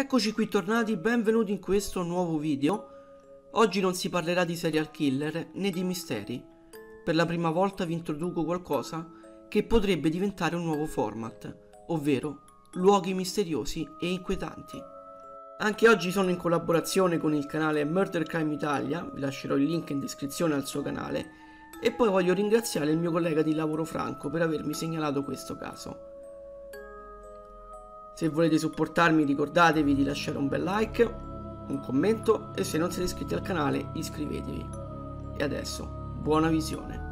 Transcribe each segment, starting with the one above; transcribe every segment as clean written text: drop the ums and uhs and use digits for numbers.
Eccoci qui tornati, benvenuti in questo nuovo video. Oggi non si parlerà di serial killer né di misteri. Per la prima volta vi introduco qualcosa che potrebbe diventare un nuovo format, ovvero luoghi misteriosi e inquietanti. Anche oggi sono in collaborazione con il canale Murder Crime Italia, vi lascerò il link in descrizione al suo canale, e poi voglio ringraziare il mio collega di lavoro Franco per avermi segnalato questo caso. Se volete supportarmi ricordatevi di lasciare un bel like, un commento e se non siete iscritti al canale iscrivetevi. E adesso, buona visione!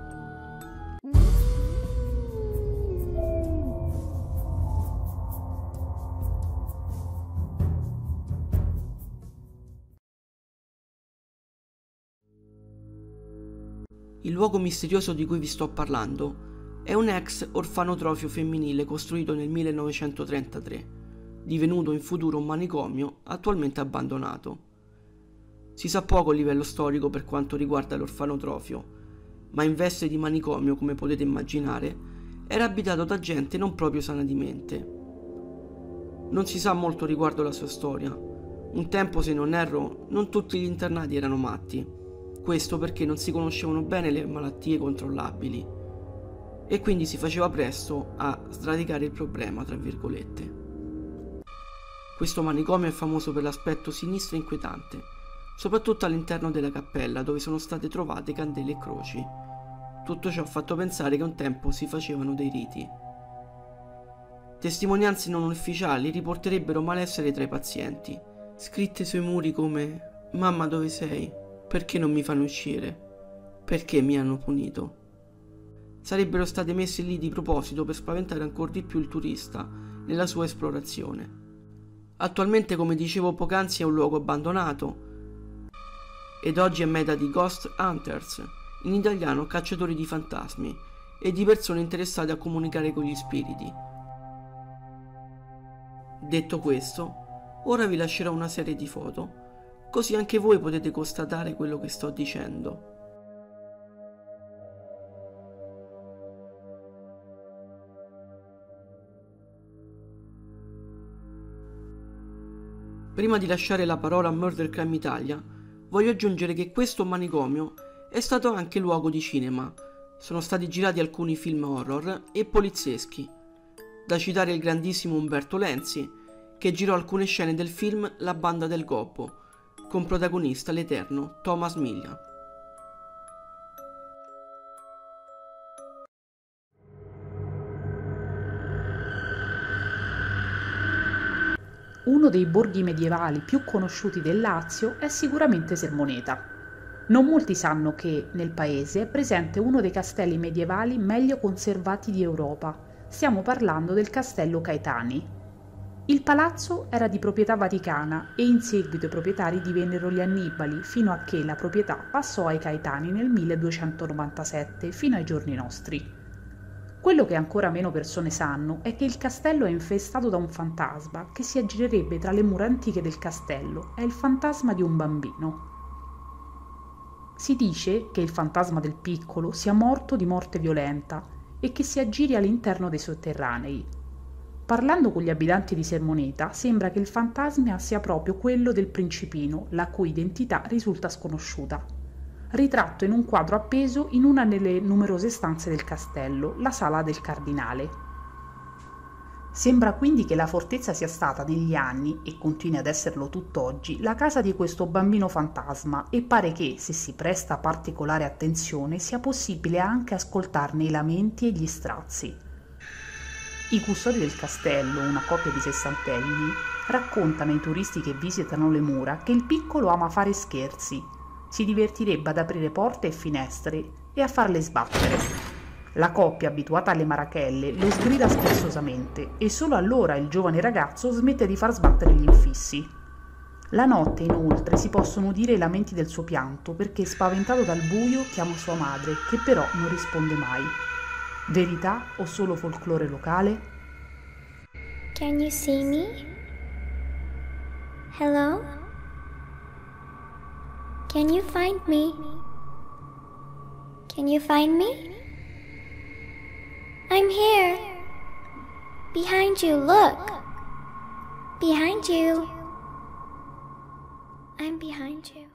Il luogo misterioso di cui vi sto parlando è un ex orfanotrofio femminile costruito nel 1933, divenuto in futuro un manicomio attualmente abbandonato. Si sa poco a livello storico per quanto riguarda l'orfanotrofio, ma in veste di manicomio, come potete immaginare, era abitato da gente non proprio sana di mente. Non si sa molto riguardo la sua storia. Un tempo, se non erro, non tutti gli internati erano matti. Questo perché non si conoscevano bene le malattie controllabili e quindi si faceva presto a sradicare il problema, tra virgolette. Questo manicomio è famoso per l'aspetto sinistro e inquietante, soprattutto all'interno della cappella dove sono state trovate candele e croci. Tutto ciò ha fatto pensare che un tempo si facevano dei riti. Testimonianze non ufficiali riporterebbero malessere tra i pazienti, scritte sui muri come «Mamma, dove sei? Perché non mi fanno uscire? Perché mi hanno punito?» Sarebbero state messe lì di proposito per spaventare ancora di più il turista nella sua esplorazione. Attualmente, come dicevo poc'anzi, è un luogo abbandonato ed oggi è meta di ghost hunters, in italiano cacciatori di fantasmi, e di persone interessate a comunicare con gli spiriti. Detto questo, ora vi lascerò una serie di foto, così anche voi potete constatare quello che sto dicendo. Prima di lasciare la parola a Murder Crime Italia, voglio aggiungere che questo manicomio è stato anche luogo di cinema. Sono stati girati alcuni film horror e polizieschi. Da citare il grandissimo Umberto Lenzi, che girò alcune scene del film La Banda del Gobbo, con protagonista l'eterno Thomas Milian. Uno dei borghi medievali più conosciuti del Lazio è sicuramente Sermoneta. Non molti sanno che nel paese è presente uno dei castelli medievali meglio conservati di Europa. Stiamo parlando del castello Caetani. Il palazzo era di proprietà vaticana e in seguito i proprietari divennero gli Annibali, fino a che la proprietà passò ai Caetani nel 1297, fino ai giorni nostri. Quello che ancora meno persone sanno è che il castello è infestato da un fantasma che si aggirerebbe tra le mura antiche del castello. È il fantasma di un bambino. Si dice che il fantasma del piccolo sia morto di morte violenta e che si aggiri all'interno dei sotterranei. Parlando con gli abitanti di Sermoneta, sembra che il fantasma sia proprio quello del principino, la cui identità risulta sconosciuta. Ritratto in un quadro appeso in una delle numerose stanze del castello, la sala del cardinale. Sembra quindi che la fortezza sia stata negli anni, e continui ad esserlo tutt'oggi, la casa di questo bambino fantasma, e pare che, se si presta particolare attenzione, sia possibile anche ascoltarne i lamenti e gli strazi. I custodi del castello, una coppia di sessantenni, raccontano ai turisti che visitano le mura che il piccolo ama fare scherzi. Si divertirebbe ad aprire porte e finestre e a farle sbattere. La coppia, abituata alle marachelle, lo sgrida scherzosamente e solo allora il giovane ragazzo smette di far sbattere gli infissi. La notte, inoltre, si possono udire i lamenti del suo pianto perché, spaventato dal buio, chiama sua madre, che però non risponde mai. Verità o solo folklore locale? Can you see me? Hello? Can you find me? Can you find me? I'm here. Behind you, look. Behind you. I'm behind you.